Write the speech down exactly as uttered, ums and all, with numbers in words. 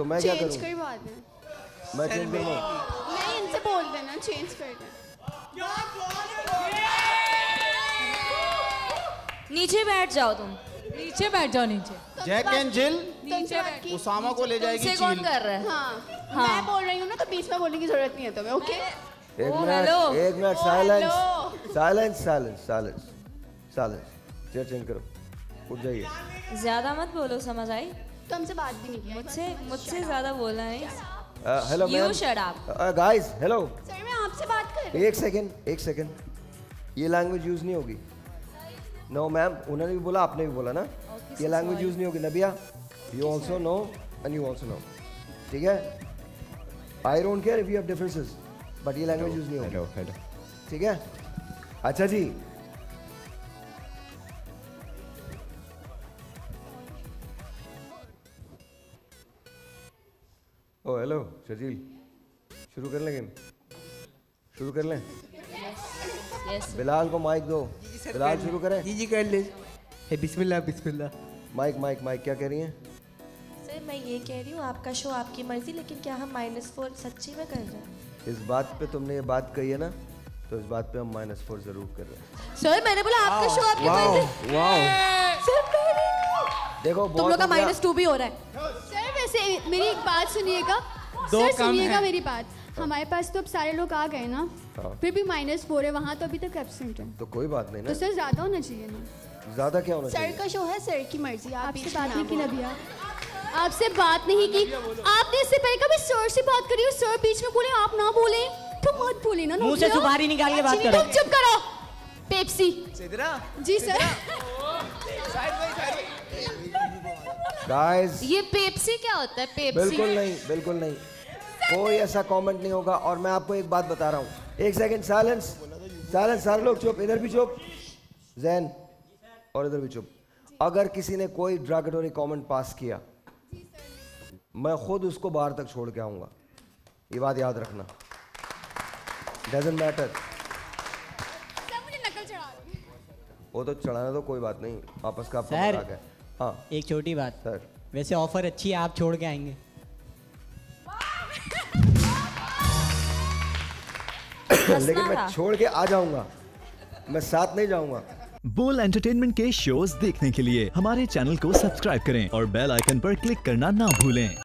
तो मैं क्या करूँ? चेंज करवा दें। मैं चेंज करवा नहीं, इनसे बोल देना चेंज कर दें। नीचे बैठ जाओ तुम, नीचे बैठ जाओ नीचे। जैक एंड जिल नीचे उसामा को ले जाएगी चील। कौन कर रहा है? हाँ हाँ मैं बोल रही हूँ ना, तो बीच में बोलने की जरूरत नहीं है तुम्हें। ओके एक मिनट एक minute silence silence silence silence silence. Chair change करो, उठ जाइए। ज्यादा मत बोलो, समझ आई? तो हमसे बात भी नहीं किया, मुझसे मुझसे ज्यादा बोला है। Hello you shut up guys. Hello sir मैं आपसे बात कर रही हूं। एक सेकंड एक सेकंड, ये लैंग्वेज यूज नहीं होगी। नो मैम, उन्होंने भी बोला आपने भी बोला ना, ये लैंग्वेज यूज नहीं होगी। Nabiya you also know and you also know, ठीक है? I don't care if you have differences, but ये लैंग्वेज यूज नहीं होगी, ठीक है? अच्छा जी, ओ हेलो शर्जील, शुरू कर लें गेम? शुरू कर लें? yes, yes, बिलाल को माइक दो। बिलाल शुरू करें? जी जी कर ले। हे बिस्मिल्लाह बिस्मिल्लाह। Mic mic mic. क्या कह रही हैं? सर मैं ये कह रही हूँ आपका शो आपकी मर्जी, लेकिन क्या हम माइनस फोर सच्ची में कर रहे हैं? इस बात पे तुमने ये बात कही है ना, तो इस बात पे हम माइनस फोर जरूर कर रहे हैं। सर मैंने बोला आपका शो आपकी मर्जी। वाह, देखो तुम लोग का माइनस टू भी हो रहा है। से मेरी एक बात सुनिएगा सर, सुनिएगा मेरी बात। हमारे पास तो अब सारे लोग आ गए ना, फिर भी माइनस फोर है, वहाँ तो अभी तक एब्सेंट है, तो कोई बात नहीं ना। तो सर ज्यादा होना चाहिए ना। ज्यादा क्या होना चाहिए? सर का शो है, सर की मर्जी। आपसे बात नहीं की नबिया, आपसे बात नहीं की। आपने इससे पहले कभी सर से बात करी हो? सर बीच में बोले आप ना बोले तो मत बोले ना, मुंह से सुपारी निकाल के बात करो। चुप करो। पेप्सी जी सर। Guys, ये पेप्सी क्या होता है? पेप्सी? बिल्कुल नहीं, बिल्कुल नहीं, कोई ऐसा कमेंट नहीं होगा। और मैं आपको एक बात बता रहा हूँ। एक सेकंड साइलेंस साइलेंस, सारे लोग चुप। इधर भी चुप जैन, और इधर भी चुप। अगर किसी ने कोई ड्रैगेटोरी कमेंट पास किया, मैं खुद उसको बाहर तक छोड़ के आऊँगा, ये बात याद रखना। Doesn't matter. वो तो चढ़ाना तो कोई बात नहीं, आपस का आपका। हाँ एक छोटी बात सर, वैसे ऑफर अच्छी है, आप छोड़ के आएंगे? लेकिन मैं छोड़ के आ जाऊंगा, मैं साथ नहीं जाऊंगा। बोल एंटरटेनमेंट के शोज देखने के लिए हमारे चैनल को सब्सक्राइब करें और बेल आइकन पर क्लिक करना ना भूलें।